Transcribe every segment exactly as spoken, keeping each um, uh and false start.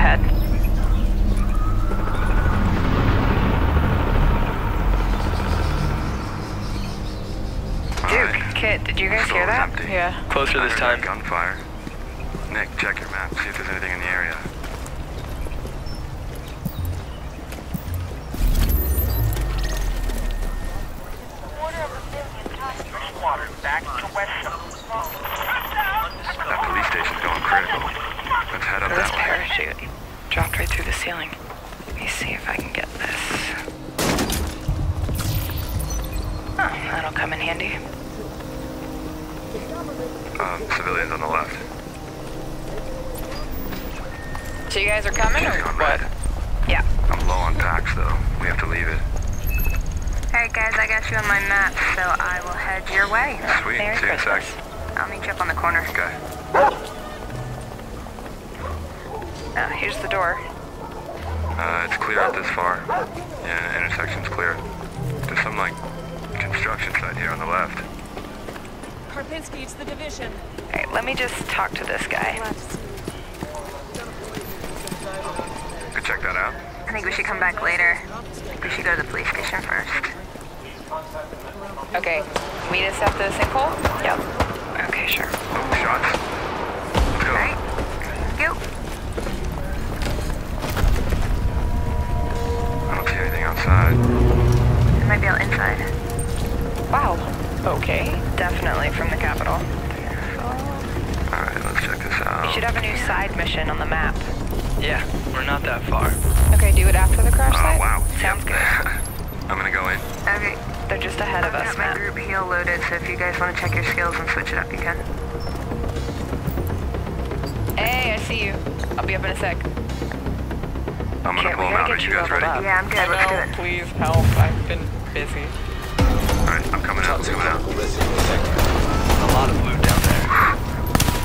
ahead. Duke, right. Kit, did you guys hear that? Empty. Yeah. Closer this time. Gunfire. Nick, check your map, see if there's anything in the area. Water back to west. That police station's going critical. Let's head up that way. There's a parachute. Dropped right through the ceiling. Let me see if I can get this. Oh, that'll come in handy. Um, civilians on the left. So you guys are coming or what? Yeah. I'm low on packs though. We have to leave it. Alright guys, I got you on my map, so I will head your way. Sweet, Merry see you in a sec. I'll meet you up on the corner. Okay. Uh, here's the door. Uh, it's clear out this far. Yeah, the intersection's clear. There's some, like, construction site here on the left. Karpinski, it's the division. Alright, let me just talk to this guy. Could check that out. I think we should come back later. I think we should go to the police station first. Okay, meet us at the sinkhole? Yep. Okay, sure. Oh, shots. Let's go. Alright. Go. I don't see anything outside. It might be all inside. Wow. Okay. Definitely from the Capitol. Alright, let's check this out. You should have a new side mission on the map. Yeah, we're not that far. Okay, do it after the crash site? Oh, wow. Sounds good. I'm gonna go in. Okay. They're just ahead of us, man. I've got my group heal loaded, so if you guys want to check your skills and switch it up, you can. Hey, I see you. I'll be up in a sec. I'm gonna pull them out. Are you guys ready? Yeah, I'm good. Let's do it. Please help. I've been busy. Alright, I'm coming out. I'm coming out. A lot of loot down there.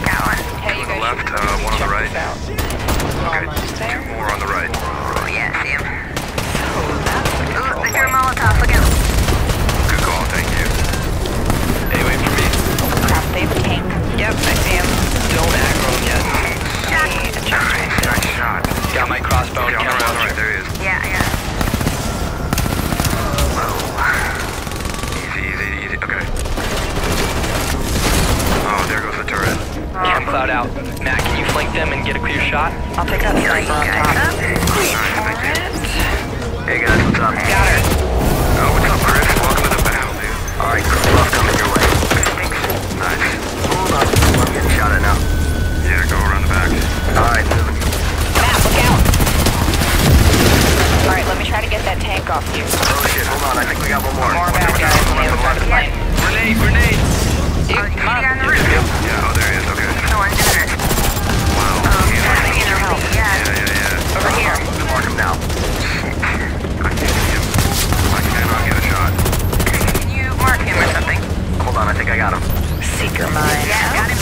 Got one. Two on the left, uh, one on the right. Okay, two more on the right. Oh, yeah, I see him. Ooh, they threw a Molotov. Look out. They've tanked. Yep, I see him. Don't aggro him yet. Shot. Nice, nice shot. Got my crossbow. Yeah, right, there he is. Yeah, yeah. Whoa. Easy, easy, easy. Okay. Oh, there goes the turret. Cam Cloud out. Matt, can you flank them and get a clear shot? I'll pick up the sniper on top. Alright, hey guys, what's up? Got her. Oh, what's up, Chris? Welcome to the battle, dude. Alright, Chris, coming your way. Nice. Hold on, I'm getting shot at now. Yeah, go around the back. Alright, Matt, look out! Alright, let me try to get that tank off you. Oh shit, hold on, I think we got one more. More bad guys on the other side of the plane. Grenade, grenade! Dude, oh, come on. Yeah, oh, there he is, okay. No one's in it. Wow. Um, I need your help. Yeah, yeah, yeah. Over here. I'll mark him now. I can't see him. I cannot get a shot. Can you mark him or something? Hold on, I think I got him. Seeker mine. Yeah, got him.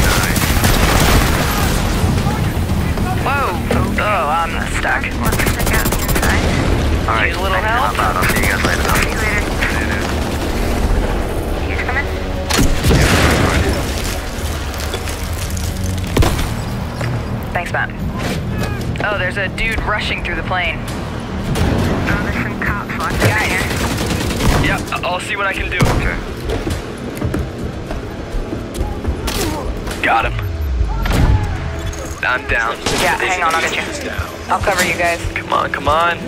Nice. Whoa. Oh, I'm stuck. Alright, need a little help? I'll see you guys later. I'll see you later. You guys coming? Thanks, Matt. Oh, there's a dude rushing through the plane. Oh, there's some cops locked in here. Yep, I'll see what I can do. Okay. Got him. I'm down. Yeah, hang on, I'll get you. I'll cover you guys. Come on, come on.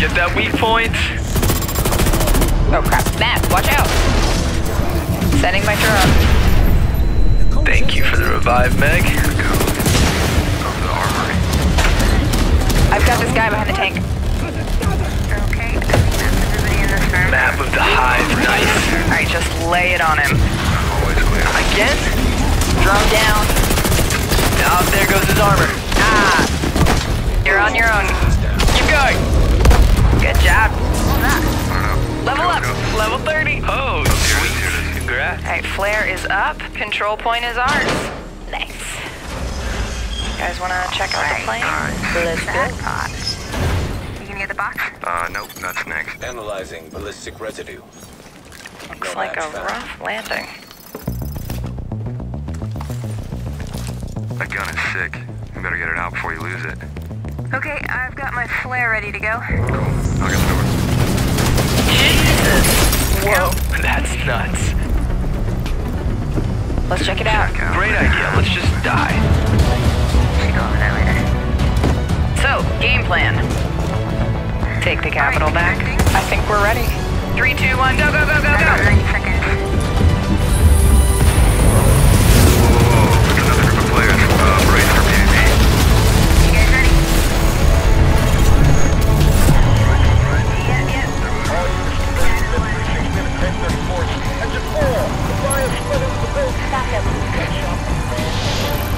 Get that weak point. Oh crap, Matt, watch out. Setting my turret. Thank you for the revive, Meg. Here we go. Over the armory. I've got this guy behind the tank. Map of the hive, nice. Alright, just lay it on him. Always clear. Again? Drum down. Oh, there goes his armor. Ah! You're on your own. Keep going! Good job. Level up! Level thirty! Oh, sweet. Congrats. Alright, flare is up. Control point is ours. Nice. You guys wanna check out the plane? Let's go. Near the box? Uh, nope, that's next. Analyzing ballistic residue. Looks like a rough landing. That gun is sick. You better get it out before you lose it. Okay, I've got my flare ready to go. Cool. I'll get the door. Jesus! Whoa, that's nuts. Let's check it out. Check out. Great idea. Let's just die. She go over there later. So, game plan. Take the capital back. I think we're ready. Three, two, one, go, go, go, go, go. ninety seconds. Whoa, there's another group of players uh, right for P V. You guys ready? Yeah, yeah. Engine four, the fire is spreading to the boat. Stop it.